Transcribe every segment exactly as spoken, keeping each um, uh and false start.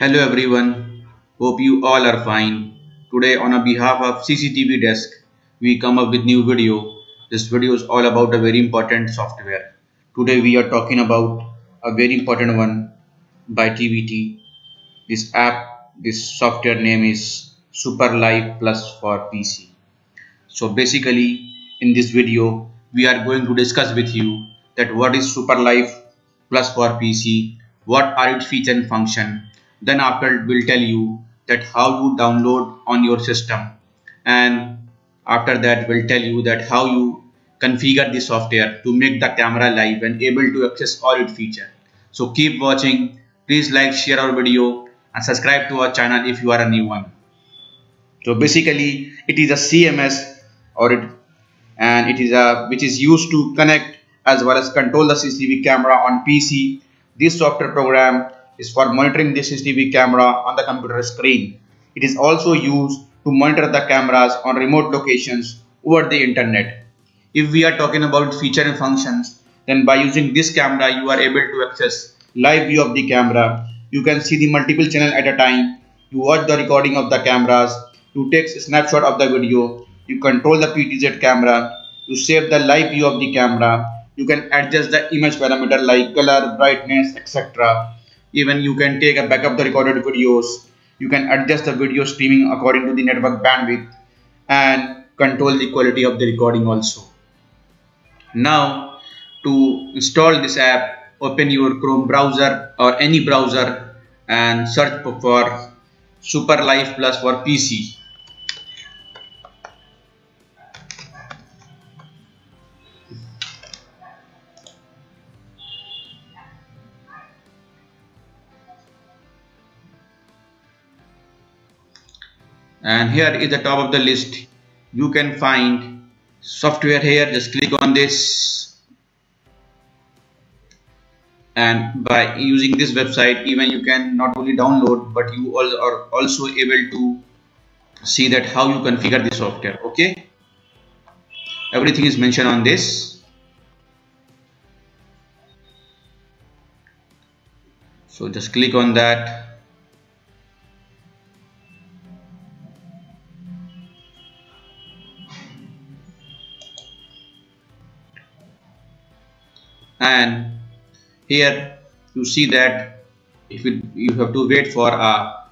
Hello everyone, hope you all are fine. Today on a behalf of C C T V Desk, we come up with new video. This video is all about a very important software. Today we are talking about a very important one by T V T. This app, this software name is SuperLive Plus for P C. So basically in this video, we are going to discuss with you that what is SuperLive Plus for P C, what are its features and function. Then after it will tell you that how you download on your system, and after that will tell you that how you configure the software to make the camera live and able to access all its features. So keep watching, please like, share our video and subscribe to our channel if you are a new one. So basically it is a C M S or it and it is a which is used to connect as well as control the C C T V camera on P C. This software program is for monitoring the C C T V camera on the computer screen. It is also used to monitor the cameras on remote locations over the internet. If we are talking about feature and functions, then by using this camera you are able to access live view of the camera. You can see the multiple channels at a time. You watch the recording of the cameras. You take a snapshot of the video. You control the P T Z camera. You save the live view of the camera. You can adjust the image parameter like color, brightness, et cetera. Even you can take a backup of the recorded videos. You can adjust the video streaming according to the network bandwidth and control the quality of the recording also. Now to install this app, open your Chrome browser or any browser and search for SuperLive Plus for P C. And here is the top of the list. You can find software here. Just click on this, and by using this website even you can not only download but you all are also able to see that how you configure the software. Okay, everything is mentioned on this. So just click on that. And here you see that if it, you have to wait for uh,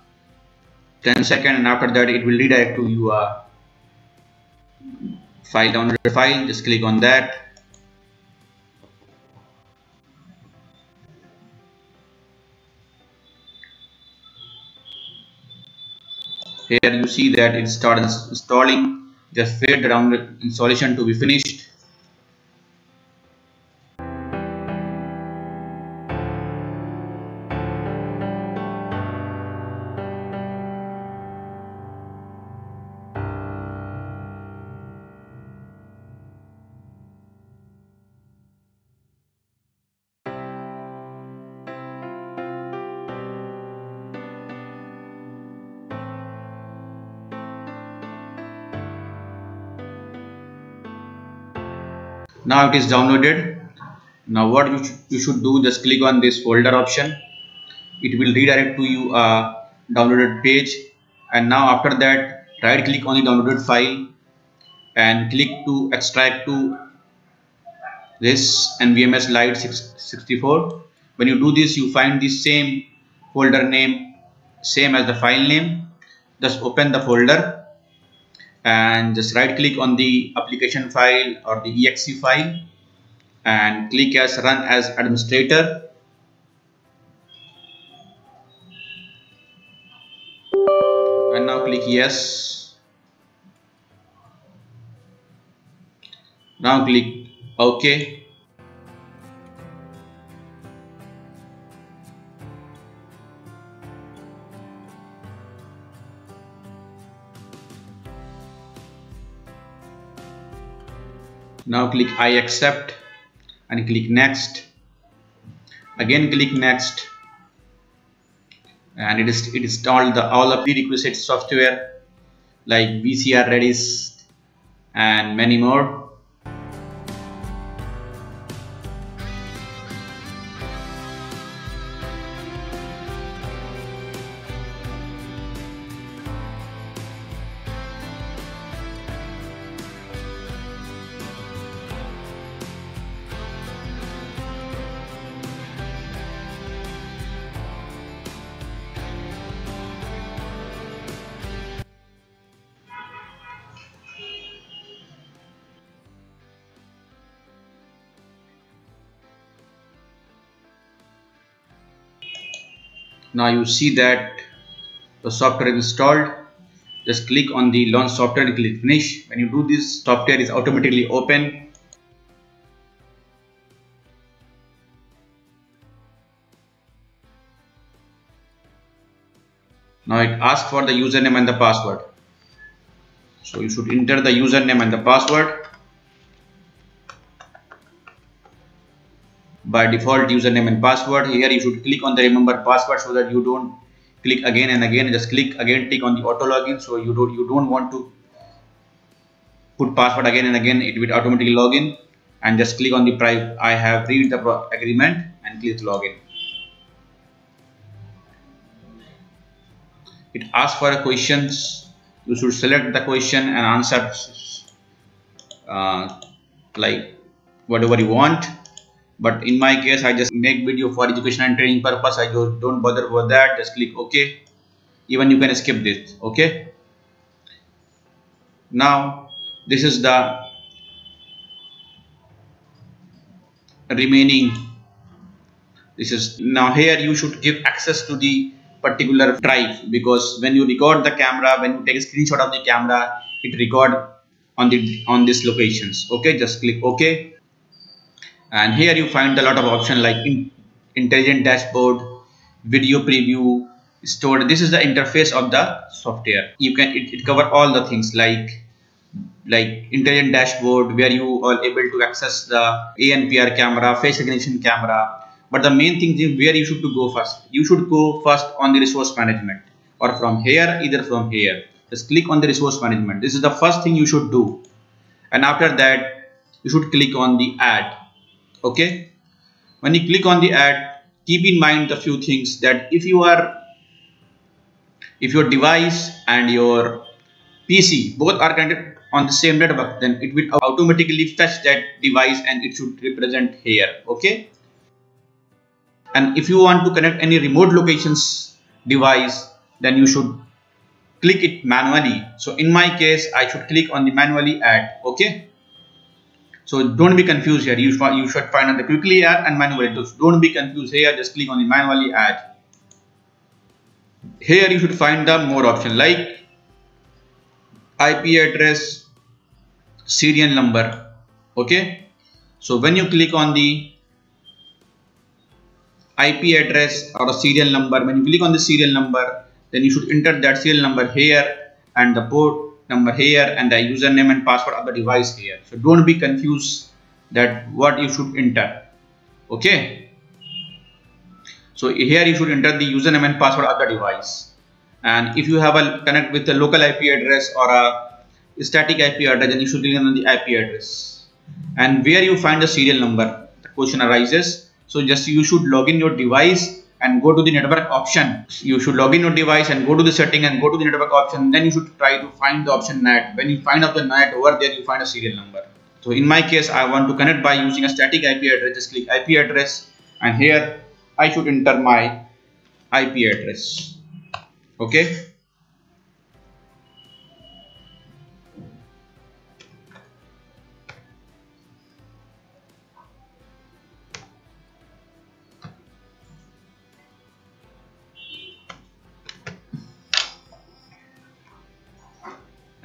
ten seconds, and after that it will redirect to you a file download file. Just click on that. Here you see that it starts installing. Just wait around the installation to be finished. Now it is downloaded. Now what you, sh you should do, just click on this folder option. It will redirect to you a downloaded page, and now after that right click on the downloaded file and click to extract to this N V M S Lite six sixty-four. When you do this you find the same folder name same as the file name. Just open the folder and just right click on the application file or the E X E file and click as run as administrator. And now click yes. Now click OK. Now click I accept and click next. Again click next, and it is it installed the all of the requisite software like V C R, Redis and many more. Now you see that the software is installed. Just click on the launch software and click finish. When you do this, software is automatically open. Now it asks for the username and the password. So you should enter the username and the password. By default, username and password. Here you should click on the remember password so that you don't click again and again. Just click again, tick on the auto login, so you don't you don't want to put password again and again. It will automatically login, and just click on the private. I have read the agreement and click login. It asks for questions. You should select the question and answer uh, like whatever you want. But in my case, I just make video for education and training purpose. I just don't bother with that. Just click OK. Even you can skip this. OK. Now this is the remaining. This is now here you should give access to the particular drive, because when you record the camera, when you take a screenshot of the camera, it record on the on these locations. OK. Just click OK. And here you find a lot of options like in intelligent dashboard, video preview, stored. This is the interface of the software. You can it, it cover all the things like like intelligent dashboard, where you are able to access the A N P R camera, face recognition camera. But the main thing is where you should to go first. You should go first on the resource management, or from here, either from here. Just click on the resource management. This is the first thing you should do, and after that, you should click on the add. Okay, when you click on the add, keep in mind the few things that if you are, if your device and your P C both are connected on the same network, then it will automatically fetch that device and it should represent here. Okay, and if you want to connect any remote locations device, then you should click it manually. So in my case, I should click on the manually add. Okay. So don't be confused here. You, you should find out the quickly add and manually. So don't be confused here. Just click on the manually add. Here you should find the more option like I P address, serial number. Okay. So when you click on the I P address or the serial number, when you click on the serial number, then you should enter that serial number here and the port number here and the username and password of the device here. So don't be confused that what you should enter. Okay, so here you should enter the username and password of the device, and if you have a connect with a local I P address or a static I P address, then you should click on the I P address, and where you find the serial number, the question arises. So just you should log in your device and go to the network option. You should log in your device and go to the setting and go to the network option. Then you should try to find the option N A T. When you find out the N A T over there, you find a serial number. So in my case, I want to connect by using a static I P address. Just click I P address, and here I should enter my I P address. Okay.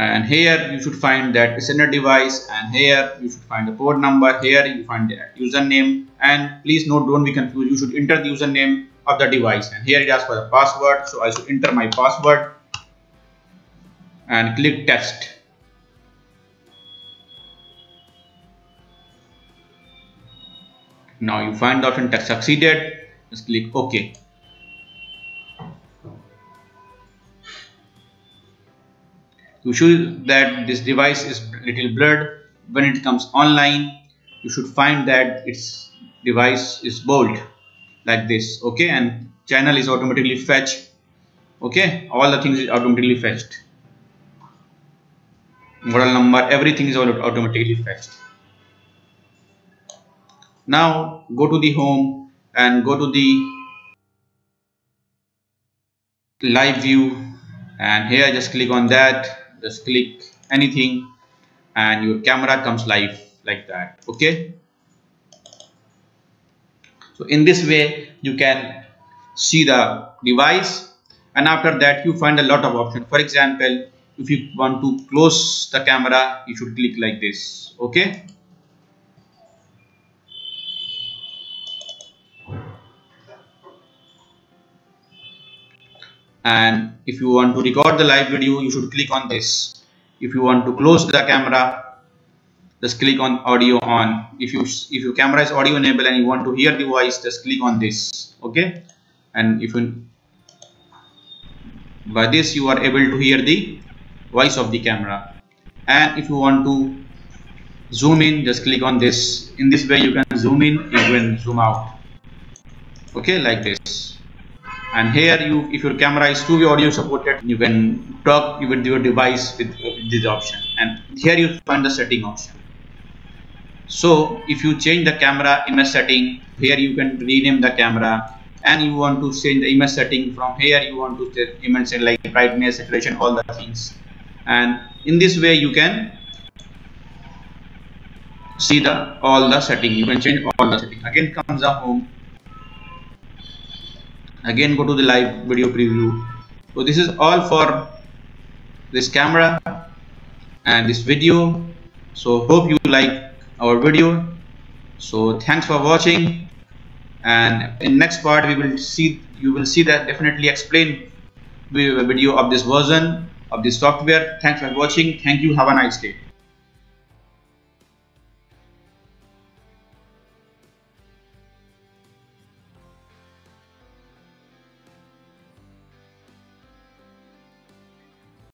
And here you should find that sender device, and here you should find the port number, here you find the username, and please note, don't be confused, you should enter the username of the device, and here it asks for the password, so I should enter my password and click test. Now you find the option test succeeded, just click OK. You should that this device is little blurred when it comes online. You should find that its device is bold like this. Okay, and channel is automatically fetched. Okay, all the things is automatically fetched. Model number, everything is automatically fetched. Now go to the home and go to the live view, and here just click on that. Just click anything and your camera comes live like that. Okay, so in this way you can see the device, and after that you find a lot of options. For example, if you want to close the camera, you should click like this. Okay. And if you want to record the live video, you should click on this. If you want to close the camera, just click on audio on. If you if your camera is audio enabled and you want to hear the voice, just click on this. Okay. And if you, by this you are able to hear the voice of the camera. And if you want to zoom in, just click on this. In this way you can zoom in, you can zoom out. Okay, like this. And here you, if your camera is two way audio supported, you can talk with your device with, with this option. And here you find the setting option. So if you change the camera image setting, here you can rename the camera, and you want to change the image setting from here, you want to set image setting like brightness, saturation, all the things. And in this way you can see the all the setting, you can change all the setting. Again comes the home. Again go to the live video preview. So this is all for this camera and this video. So hope you like our video. So thanks for watching, and in next part we will see you will see that definitely explain the video of this version of this software. Thanks for watching. Thank you. Have a nice day.